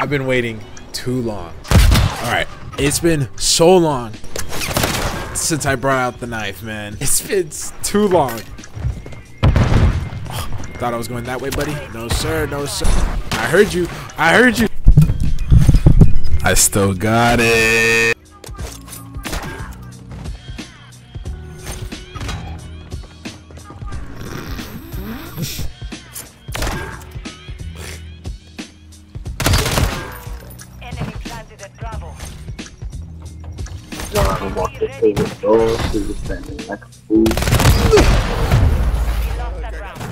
I've been waiting too long. Alright, it's been so long since I brought out the knife, man. It's been too long. Oh, thought I was going that way, buddy. No, sir. No, sir. I heard you. I heard you. I still got it.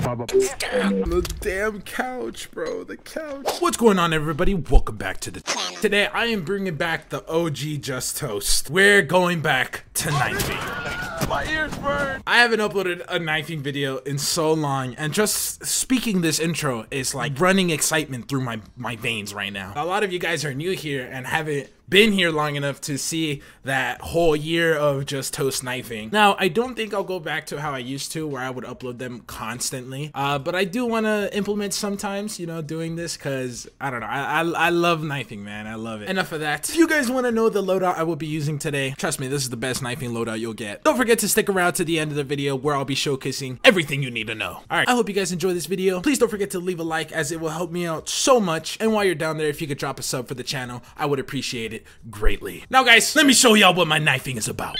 On the damn couch, bro. The couch. What's going on, everybody? Welcome back to the channel. Today, I am bringing back the OG Just Toast. We're going back to knifing. My ears burn. I haven't uploaded a knifing video in so long, and just speaking this intro is like running excitement through my veins right now. A lot of you guys are new here and haven't been here long enough to see that whole year of Just Toast knifing. Now, I don't think I'll go back to how I used to, where I would upload them constantly, but I do want to implement sometimes, you know, doing this, because I don't know, I love knifing, man. I love it. Enough of that. If you guys want to know the loadout I will be using today, trust me, this is the best knifing loadout you'll get. Don't forget to stick around to the end of the video, where I'll be showcasing everything you need to know. All right, I hope you guys enjoy this video. Please don't forget to leave a like, as it will help me out so much. And while you're down there, if you could drop a sub for the channel, I would appreciate it greatly. Now, guys, let me show y'all what my knifing is about.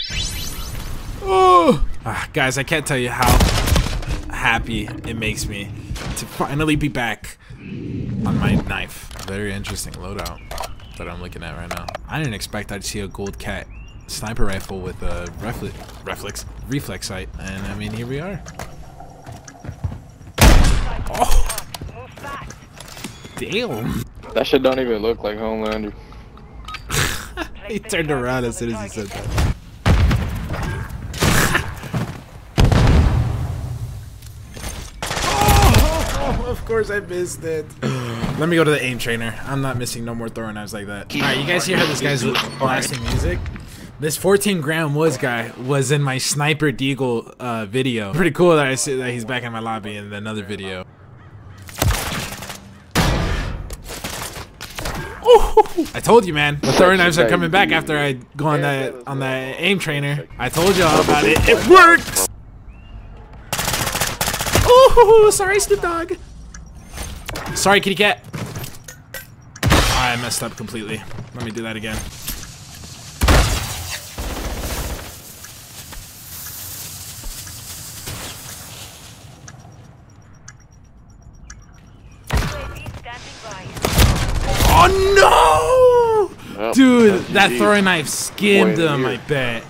Oh, guys, I can't tell you how happy it makes me to finally be back on my knife. Very interesting loadout that I'm looking at right now. I didn't expect I'd see a gold cat sniper rifle with a reflex sight, and I mean, here we are. Oh, damn! That shit don't even look like Homelander. He turned around as soon as he said that. Oh, of course I missed it. Let me go to the aim trainer. I'm not missing no more throwing knives like that. Alright, you guys hear how this guy's blasting music? This 14 gram Woods guy was in my Sniper Deagle video. Pretty cool that I see that he's back in my lobby in another video. I told you, man. The throwing knives are coming back after I go on that aim trainer. I told y'all about it. It worked. Oh, sorry, Snoop Dogg. Sorry, kitty cat. I messed up completely. Let me do that again. Oh no! Well, dude, that throwing knife skimmed him, I bet.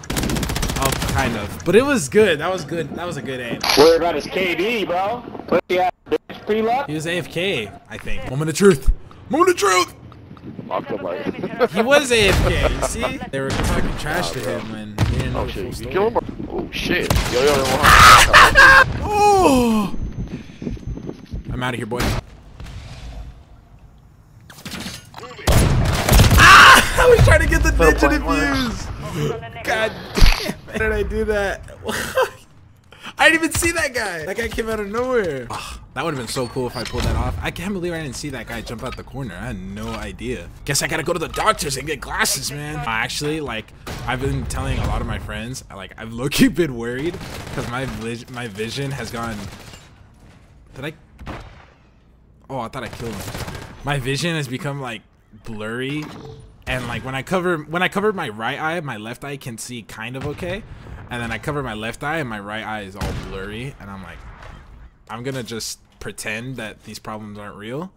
Oh, kind of. But it was good. That was good. That was a good aim. Worry about his KD, bro. He was AFK, I think. Moment of truth. Moment of truth! He was AFK, you see? They were talking trash to him when he didn't know the full story. Kill him. Oh, shit. Yo, yo, yo. Oh! I'm out of here, boy. I was trying to get the digit views. God damn it. How did I do that? I didn't even see that guy. That guy came out of nowhere. Oh, that would have been so cool if I pulled that off. I can't believe I didn't see that guy jump out the corner. I had no idea. Guess I gotta go to the doctors and get glasses, man. Actually, like, I've been telling a lot of my friends, like, I've low-key been worried because my vision has gone... Did I... Oh, I thought I killed him. My vision has become, like, blurry. And like when I cover my right eye, my left eye can see kind of okay. And then I cover my left eye and my right eye is all blurry. And I'm like, I'm gonna just pretend that these problems aren't real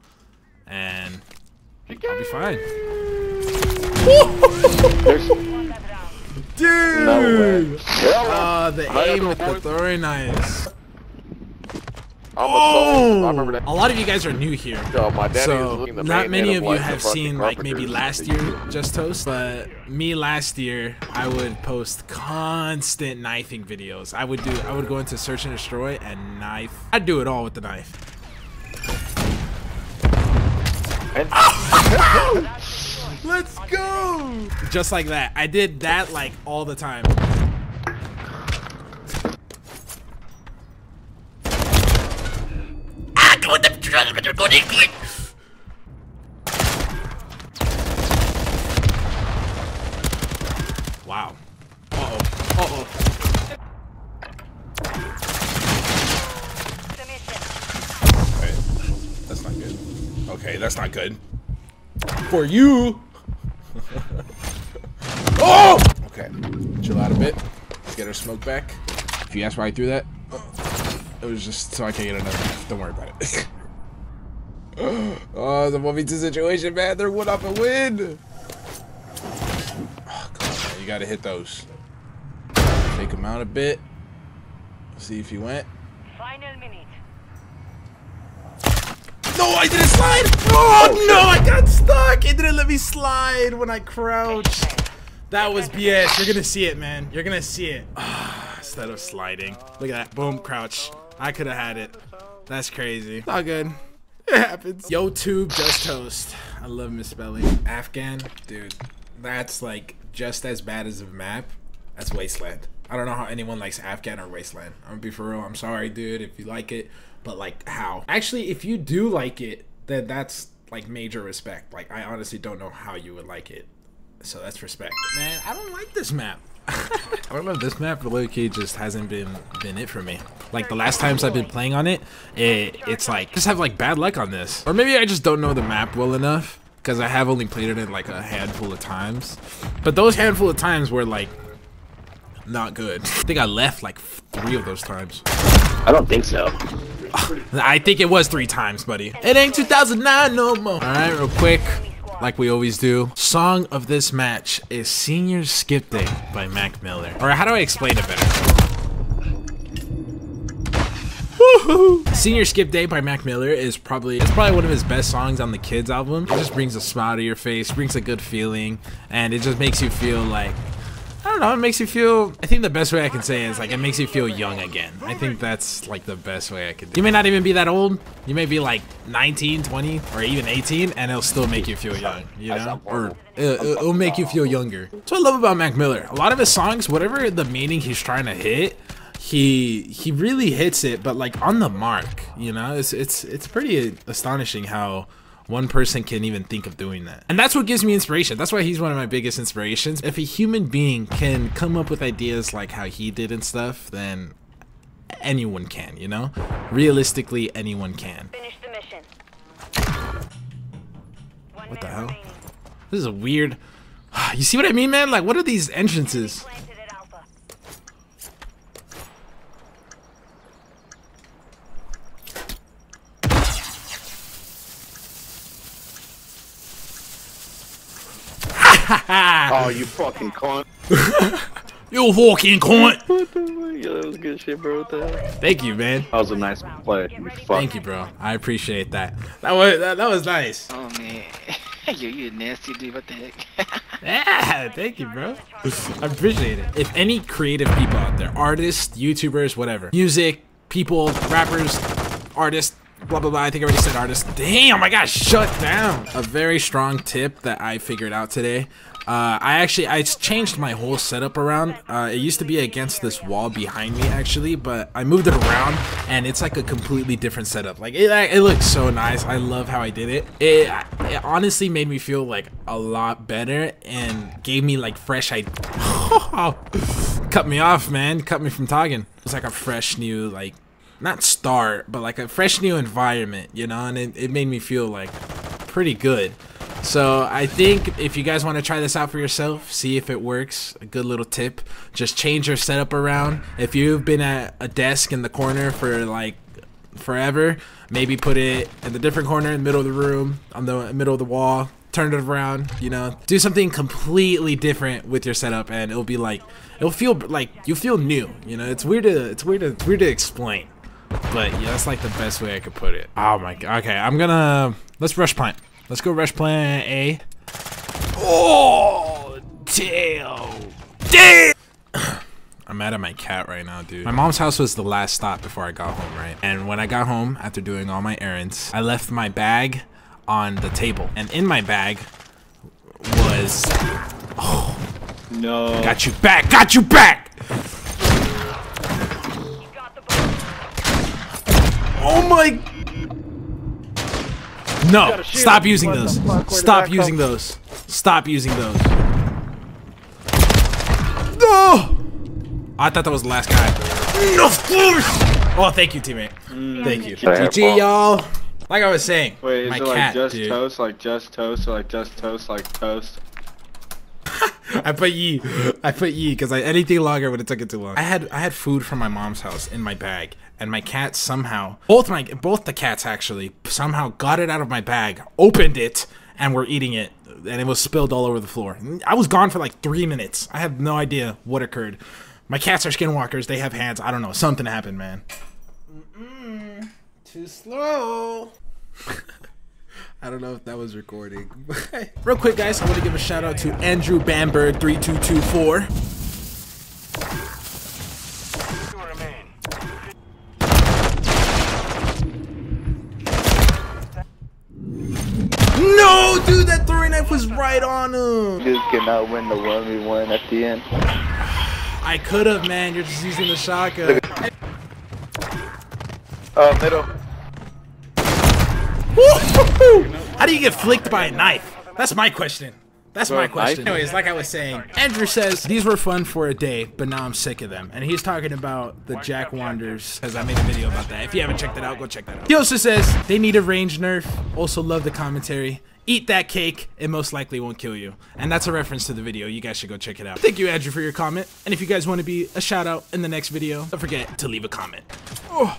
and I'll be fine. Dude! Oh, the aim with the throwing knives. Oh! A lot of you guys are new here, so not many of you have seen, like, maybe last year Just Toast, but me last year, I would post constant knifing videos. I would go into search and destroy and knife. I'd do it all with the knife. Let's go! Just like that. I did that, like, all the time. Okay, that's not good. For you! Oh! Okay, chill out a bit. Let's get our smoke back. If you ask why I threw that, it was just so I can get another half. Don't worry about it. Oh, it's a 1v2 situation, man. They're 1-up and win! Oh, come on, man. You gotta hit those. Take him out a bit. See if he went. Final minute. No, I didn't slide! Oh, no, I got stuck! It didn't let me slide when I crouched. That was BS. You're gonna see it, man. You're gonna see it. Instead of sliding. Look at that. Boom, crouch. I could have had it. That's crazy. It's all good. It happens. YouTube, Just Toast. I love misspelling. Afghan, dude, that's like just as bad as a map. That's Wasteland. I don't know how anyone likes Afghan or Wasteland. I'm gonna be for real. I'm sorry, dude, if you like it, but like how? Actually, if you do like it, then that's like major respect. Like I honestly don't know how you would like it. So that's respect. Man, I don't like this map. I don't know, this map low-key just hasn't been it for me. Like the last times I've been playing on it, it's like just have like bad luck on this. Or maybe I just don't know the map well enough, because I have only played it in like a handful of times. But those handful of times were like not good. I think I left like 3 of those times. I don't think so. I think it was 3 times, buddy. It ain't 2009 no more. All right, real quick. Like we always do. Song of this match is Senior Skip Day by Mac Miller. Or how do I explain it better? Woohoo! Senior Skip Day by Mac Miller is probably one of his best songs on the Kids album. It just brings a smile to your face, brings a good feeling, and it just makes you feel like, I don't know, it makes you feel, I think the best way I can say is like it makes you feel young again. I think that's like the best way I could do it. You may not even be that old. You may be like 19, 20, or even 18, and it'll still make you feel young, you know? Or it'll make you feel younger. That's what I love about Mac Miller. A lot of his songs, whatever the meaning he's trying to hit, he really hits it, but like on the mark, you know? It's pretty astonishing how one person can even think of doing that. And that's what gives me inspiration. That's why he's one of my biggest inspirations. If a human being can come up with ideas like how he did and stuff, then anyone can, you know? Realistically, anyone can. Finish the mission. What the hell? This is a weird... You see what I mean, man? Like, what are these entrances? Oh, you fucking cunt. You fucking cunt. What the fuck? Yo, that was good shit, bro. Thank you, man. That was a nice play. You Thank you, bro. I appreciate that. That was nice. Oh, man. You're nasty, dude. What the heck? Yeah, thank you, bro. I appreciate it. If any creative people out there, artists, YouTubers, whatever, music, people, rappers, artists, blah blah blah, I think I already said artist. Damn, I got shut down. A very strong tip that I figured out today. I changed my whole setup around. It used to be against this wall behind me actually, but I moved it around and it's like a completely different setup. Like it looks so nice. I love how I did it. It honestly made me feel like a lot better and gave me like fresh ideas. Cut me off, man. Cut me from talking. It's like a fresh new like, not start, but like a fresh new environment, you know, and it made me feel like pretty good. So I think if you guys want to try this out for yourself, see if it works, a good little tip, just change your setup around. If you've been at a desk in the corner for like forever, maybe put it in the different corner in the middle of the room, on the middle of the wall, turn it around, you know, do something completely different with your setup and it'll be like, it'll feel like you feel new, you know, it's weird to explain. But yeah, that's like the best way I could put it. Oh my god. Okay, let's rush plant. Let's go rush plant A. Oh, damn. Damn. I'm mad at my cat right now, dude. My mom's house was the last stop before I got home, right? And when I got home, after doing all my errands, I left my bag on the table. And in my bag was... Oh. No. Got you back. Got you back. Oh my! No! Stop using those. Stop using those. Stop using those. No! I thought that was the last guy. Of course! Oh, thank you, teammate. Thank you. GG, y'all. Like I was saying, wait, is my it like cat, just dude. Toast, like just toast, or like just toast, like toast? I put ye because anything longer would have took it too long. I had food from my mom's house in my bag, and my cat somehow, both the cats actually somehow got it out of my bag, opened it, and were eating it, and it was spilled all over the floor. I was gone for like 3 minutes. I have no idea what occurred. My cats are skinwalkers. They have hands. I don't know. Something happened, man. Too slow. I don't know if that was recording. Real quick, guys, I want to give a shout out to Andrew Bamberg 3224. No, dude, that throwing knife was right on him. You cannot win the 1v1 at the end. I could have, man. You're just using the shotgun. Middle. How do you get flicked by a knife? That's my question. That's my question. Anyways, like I was saying, Andrew says, these were fun for a day, but now I'm sick of them. And he's talking about the Jack Wanders, because I made a video about that. If you haven't checked it out, go check that out. He also says, they need a range nerf. Also love the commentary. Eat that cake, it most likely won't kill you. And that's a reference to the video. You guys should go check it out. Thank you, Andrew, for your comment. And if you guys want to be a shout out in the next video, don't forget to leave a comment. Oh.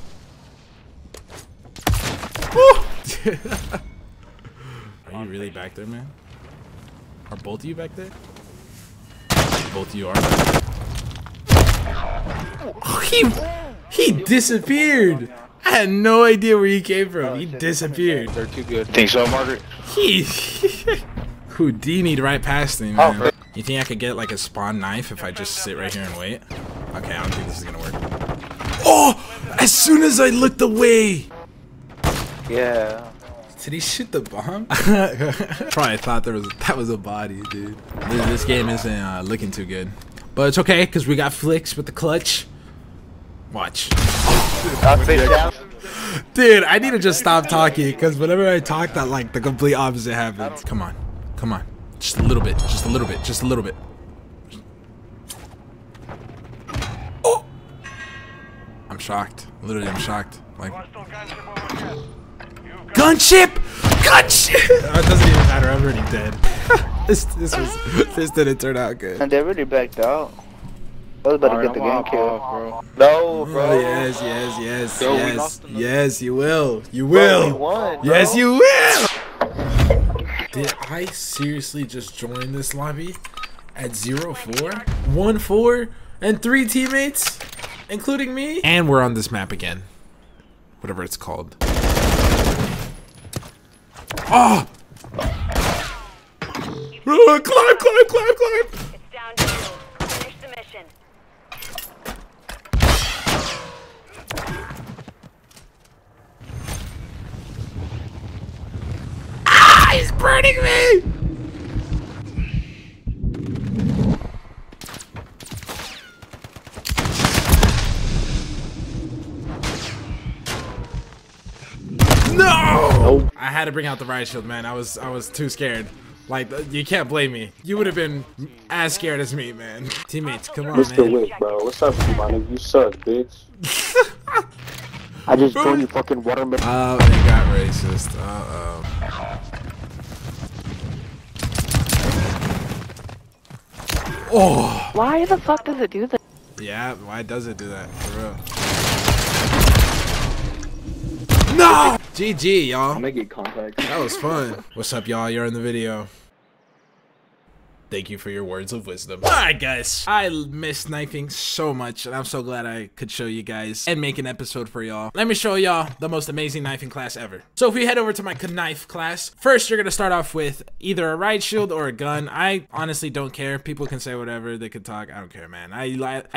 Are you really back there, man? Are both of you back there? Both of you are. Oh, he disappeared. I had no idea where he came from. He disappeared. They're too good. Think so, Margaret? He Houdini'd right past me, man. Oh, you think I could get like a spawn knife if I just sit right here and wait? Okay, I don't think this is gonna work. Oh! As soon as I looked away. Yeah. Did he shoot the bomb? Probably thought that was a body, dude. This game isn't looking too good, but it's okay because we got flicks with the clutch. Watch. Dude, I need to just stop talking because whenever I talk, that like the complete opposite happens. Come on, come on, just a little bit, just a little bit, just a little bit. Oh! I'm shocked. Literally, I'm shocked. Like. Gunship! Gunship! Oh, it doesn't even matter, I'm already dead. this didn't turn out good. And they really backed out. I was about to get the game kill, bro. No, bro. Yes, you will. You will. Bro, won, yes, you will. Did I seriously just join this lobby at 0-4? 1-4 and 3 teammates, including me? And we're on this map again. Whatever it's called. Oh! Climb! It's down to you. Finish the mission. Ah! He's burning me! No! I had to bring out the riot shield, man. I was too scared. Like, you can't blame me. You would have been as scared as me, man. Teammates, come on, man. Mr. Wick, bro. What's up, Giovanni? You suck, bitch. I just threw you fucking watermelon. Oh, they got racist. Uh-oh. Oh! Why the fuck does it do that? Yeah, why does it do that? For real. No! GG, y'all. Make contact. That was fun. What's up, y'all? You're in the video. Thank you for your words of wisdom. Alright, guys. I miss sniping so much, and I'm so glad I could show you guys and make an episode for y'all. Let me show y'all the most amazing knifing class ever. So if we head over to my knife class, first you're going to start off with either a riot shield or a gun. I honestly don't care. People can say whatever. They can talk. I don't care, man. I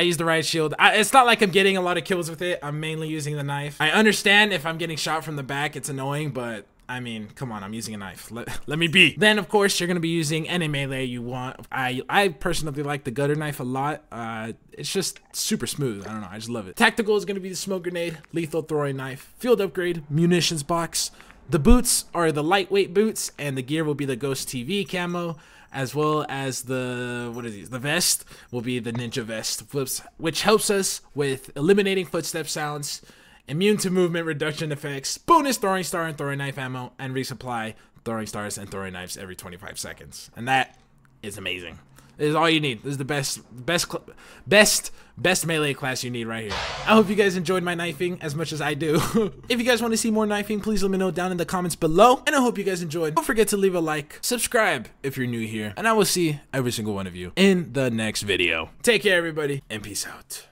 use the riot shield. It's not like I'm getting a lot of kills with it. I'm mainly using the knife. I understand if I'm getting shot from the back, it's annoying, but... I mean, come on, I'm using a knife. Let me be. Then, of course, you're going to be using any melee you want. I personally like the gutter knife a lot. It's just super smooth. I don't know. I just love it. Tactical is going to be the smoke grenade, lethal throwing knife, field upgrade, munitions box. The boots are the lightweight boots, and the gear will be the Ghost TV camo, as well as the, what is these? The vest will be the ninja vest, which helps us with eliminating footstep sounds Immune to movement reduction effects, bonus throwing star and throwing knife ammo, and resupply throwing stars and throwing knives every 25 seconds. And that is amazing. This is all you need. This is the best melee class you need right here. I hope you guys enjoyed my knifing as much as I do. If you guys want to see more knifing, please let me know down in the comments below. And I hope you guys enjoyed. Don't forget to leave a like, subscribe if you're new here, and I will see every single one of you in the next video. Take care, everybody, and peace out.